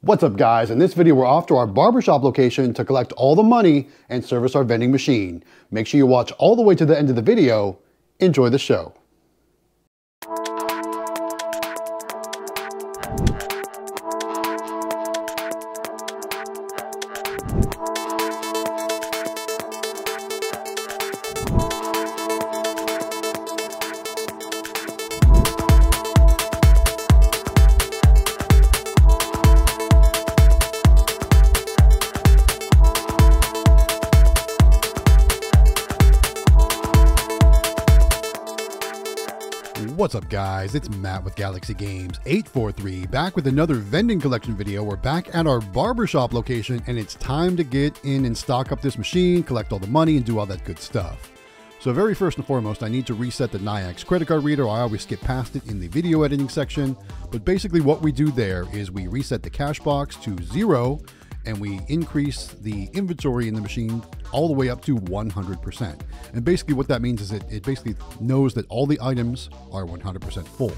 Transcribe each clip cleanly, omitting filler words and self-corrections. What's up guys? In this video we're off to our barbershop location to collect all the money and service our vending machine. Make sure you watch all the way to the end of the video. Enjoy the show. What's up guys, it's Matt with Galaxy Games 843, back with another vending collection video. We're back at our barbershop location and it's time to get in and stock up this machine, collect all the money and do all that good stuff. So very first and foremost, I need to reset the Nayax credit card reader. I always skip past it in the video editing section, but basically what we do there is we reset the cash box to 0 and we increase the inventory in the machine all the way up to 100%. And basically what that means is it basically knows that all the items are 100% full.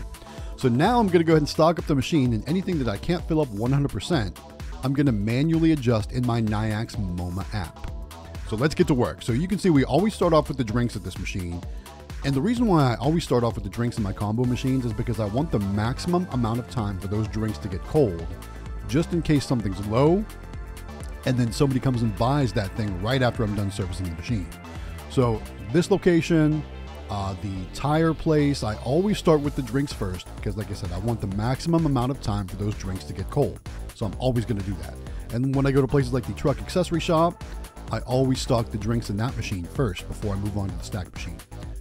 So now I'm gonna go ahead and stock up the machine, and anything that I can't fill up 100%, I'm gonna manually adjust in my Nayax MoMA app. So let's get to work. So you can see we always start off with the drinks at this machine. And the reason why I always start off with the drinks in my combo machines is because I want the maximum amount of time for those drinks to get cold, just in case something's low, and then somebody comes and buys that thing right after I'm done servicing the machine. So this location, the tire place, I always start with the drinks first because like I said, I want the maximum amount of time for those drinks to get cold. So I'm always gonna do that. And when I go to places like the truck accessory shop, I always stock the drinks in that machine first before I move on to the stack machine.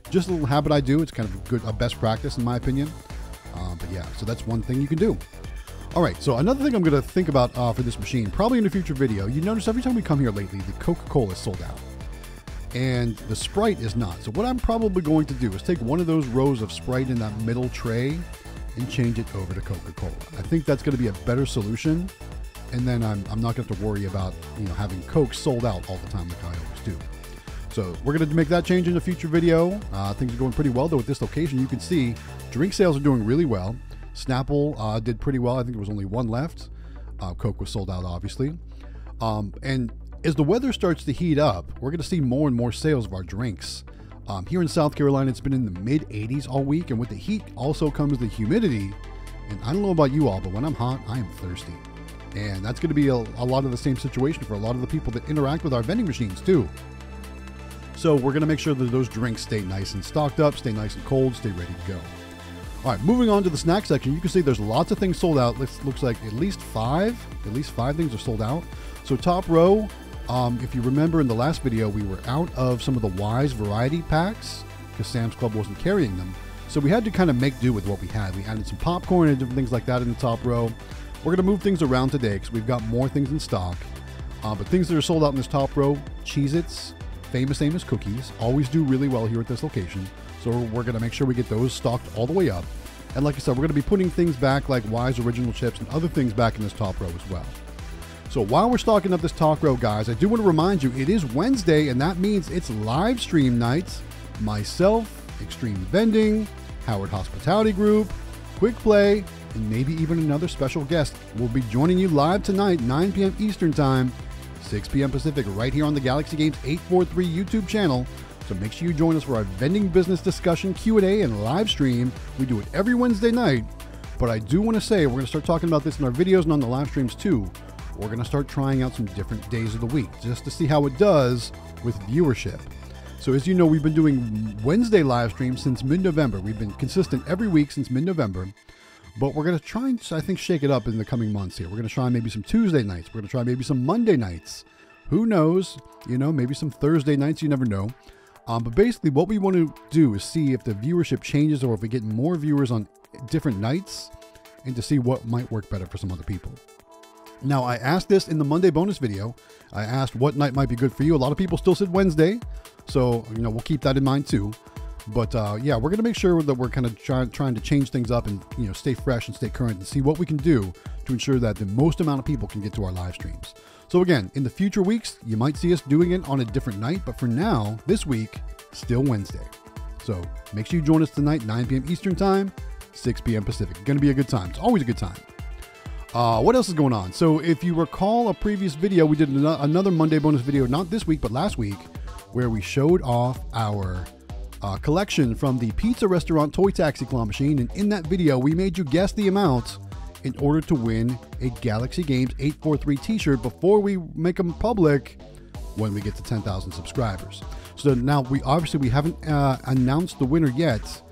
Just a little habit I do, it's kind of a best practice in my opinion. But yeah, so that's one thing you can do. All right, so another thing I'm gonna think about for this machine, probably in a future video, you notice every time we come here lately, the Coca-Cola is sold out and the Sprite is not. So what I'm probably going to do is take one of those rows of Sprite in that middle tray and change it over to Coca-Cola. I think that's gonna be a better solution. And then I'm not gonna have to worry about, you know, having Coke sold out all the time like I always do. So we're gonna make that change in a future video. Things are going pretty well though at this location. You can see drink sales are doing really well. Snapple did pretty well. I think there was only one left. Coke was sold out, obviously. And as the weather starts to heat up, we're going to see more and more sales of our drinks. Here in South Carolina, it's been in the mid 80s all week. And with the heat also comes the humidity. And I don't know about you all, but when I'm hot, I am thirsty. And that's going to be a lot of the same situation for a lot of the people that interact with our vending machines too. So we're going to make sure that those drinks stay nice and stocked up, stay nice and cold, stay ready to go. All right, moving on to the snack section, you can see there's lots of things sold out. Looks like at least five things are sold out. So top row, if you remember in the last video, we were out of some of the Wise variety packs because Sam's Club wasn't carrying them. So we had to kind of make do with what we had. We added some popcorn and different things like that in the top row. We're gonna move things around today because we've got more things in stock. But things that are sold out in this top row, Cheez-Its, Famous Amos cookies, always do really well here at this location. So we're gonna make sure we get those stocked all the way up. And like I said, we're gonna be putting things back like Wise Original Chips and other things back in this top row as well. So while we're stocking up this top row, guys, I do wanna remind you, it is Wednesday and that means it's live stream nights. Myself, Extreme Vending, Howard Hospitality Group, Quick Play, and maybe even another special guest will be joining you live tonight, 9 p.m. Eastern time, 6 p.m. Pacific, right here on the Galaxy Games 843 YouTube channel. So make sure you join us for our vending business discussion, Q&A, and live stream. We do it every Wednesday night. But I do want to say, we're going to start talking about this in our videos and on the live streams too. We're going to start trying out some different days of the week just to see how it does with viewership. So as you know, we've been doing Wednesday live streams since mid-November. We've been consistent every week since mid-November. But we're going to try and, I think, shake it up in the coming months here. We're going to try maybe some Tuesday nights. We're going to try maybe some Monday nights. Who knows? You know, maybe some Thursday nights. You never know. But basically what we want to do is see if the viewership changes or if we get more viewers on different nights and to see what might work better for some other people. Now, I asked this in the Monday bonus video. I asked what night might be good for you. A lot of people still said Wednesday. So, you know, we'll keep that in mind too. But yeah, we're going to make sure that we're kind of trying to change things up and, you know, stay fresh and stay current and see what we can do to ensure that the most amount of people can get to our live streams. So again, in the future weeks, you might see us doing it on a different night, but for now, this week, still Wednesday. So make sure you join us tonight, 9 p.m. Eastern time, 6 p.m. Pacific. It's gonna be a good time. It's always a good time. What else is going on? So if you recall a previous video, we did another Monday bonus video, not this week, but last week, where we showed off our collection from the Pizza Restaurant Toy Taxi claw machine. And in that video, we made you guess the amount in order to win a Galaxy Games 843 t-shirt before we make them public when we get to 10,000 subscribers. So now we haven't announced the winner yet.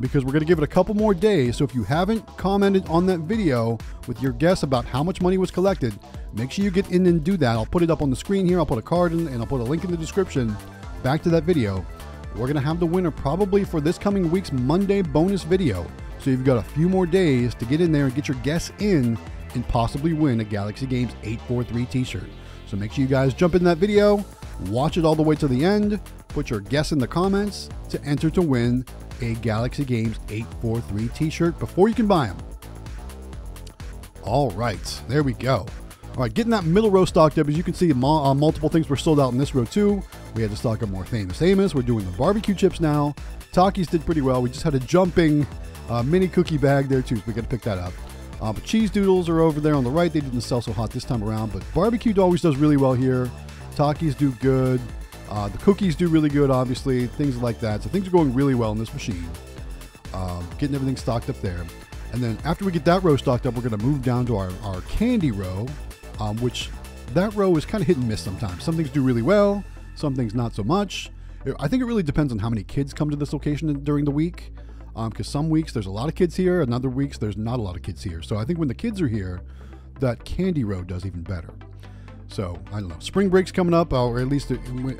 Because we're going to give it a couple more days. So if you haven't commented on that video with your guess about how much money was collected, make sure you get in and do that. I'll put it up on the screen here. I'll put a card in and I'll put a link in the description back to that video. We're going to have the winner probably for this coming week's Monday bonus video. So you've got a few more days to get in there and get your guess in and possibly win a Galaxy Games 843 t-shirt. So make sure you guys jump in that video, watch it all the way to the end, put your guess in the comments to enter to win a Galaxy Games 843 t-shirt before you can buy them. All right, there we go. All right, getting that middle row stocked up. As you can see, multiple things were sold out in this row too. We had to stock up more Famous Amos. We're doing the barbecue chips now. Takis did pretty well. We just had a jumping mini cookie bag there too, so we got to pick that up. But Cheese Doodles are over there on the right. They didn't sell so hot this time around, but barbecue always does really well here. Takis do good. The cookies do really good, obviously, things like that. So things are going really well in this machine. Getting everything stocked up there. And then after we get that row stocked up, we're going to move down to our candy row, which that row is kind of hit and miss sometimes. Some things do really well, some things not so much. I think it really depends on how many kids come to this location during the week. Because some weeks there's a lot of kids here, and other weeks there's not a lot of kids here. So I think when the kids are here, that candy row does even better. So, I don't know, spring break's coming up, or at least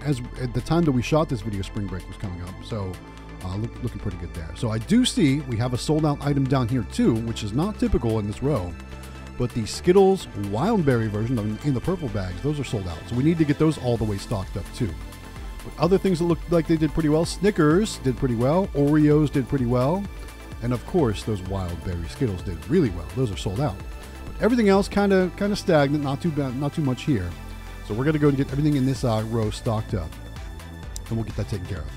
as at the time that we shot this video, spring break was coming up. So, looking pretty good there. So I do see we have a sold out item down here too, which is not typical in this row, but the Skittles Wildberry version in the purple bags, those are sold out. So we need to get those all the way stocked up too. But other things that looked like they did pretty well, Snickers did pretty well, Oreos did pretty well, and of course those Wildberry Skittles did really well. Those are sold out. Everything else kind of stagnant, not too bad, not too much here. So we're gonna go and get everything in this row stocked up, and we'll get that taken care of.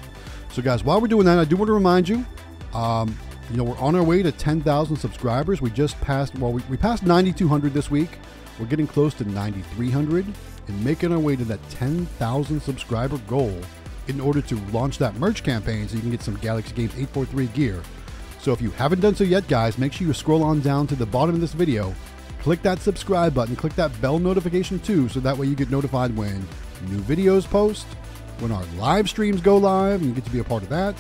So guys, while we're doing that, I do want to remind you, you know, we're on our way to 10,000 subscribers. We just passed, well, we passed 9,200 this week. We're getting close to 9,300 and making our way to that 10,000 subscriber goal in order to launch that merch campaign so you can get some Galaxy Games 843 gear. So if you haven't done so yet, guys, make sure you scroll on down to the bottom of this video. Click that subscribe button, click that bell notification too, so that way you get notified when new videos post, when our live streams go live, and you get to be a part of that,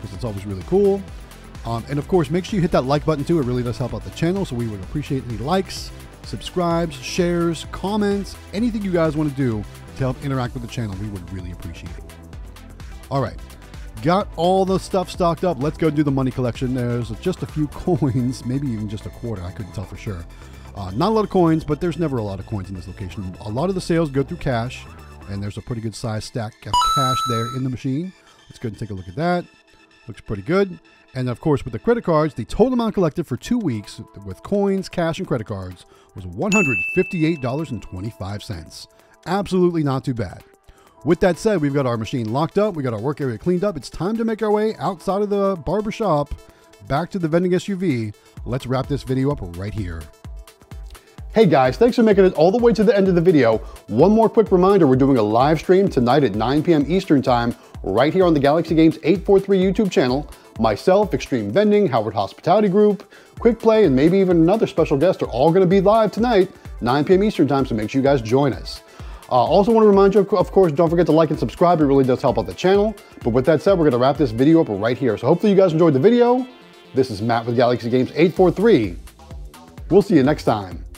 because it's always really cool. And of course, make sure you hit that like button too. It really does help out the channel, so we would appreciate any likes, subscribes, shares, comments, anything you guys want to do to help interact with the channel. We would really appreciate it. All right, got all the stuff stocked up. Let's go do the money collection. There's just a few coins, maybe even just a quarter. I couldn't tell for sure. Not a lot of coins, but there's never a lot of coins in this location. A lot of the sales go through cash, and there's a pretty good size stack of cash there in the machine. Let's go and take a look at that. Looks pretty good. And of course, with the credit cards, the total amount collected for 2 weeks with coins, cash, and credit cards was $158.25. Absolutely not too bad. With that said, we've got our machine locked up. We got our work area cleaned up. It's time to make our way outside of the barbershop, back to the vending SUV. Let's wrap this video up right here. Hey guys, thanks for making it all the way to the end of the video. One more quick reminder, we're doing a live stream tonight at 9 p.m. Eastern time, right here on the Galaxy Games 843 YouTube channel. Myself, Extreme Vending, Howard Hospitality Group, Quick Play, and maybe even another special guest are all gonna be live tonight, 9 p.m. Eastern time, so make sure you guys join us. Also wanna remind you, of course, don't forget to like and subscribe. It really does help out the channel. But with that said, we're gonna wrap this video up right here. So hopefully you guys enjoyed the video. This is Matt with Galaxy Games 843. We'll see you next time.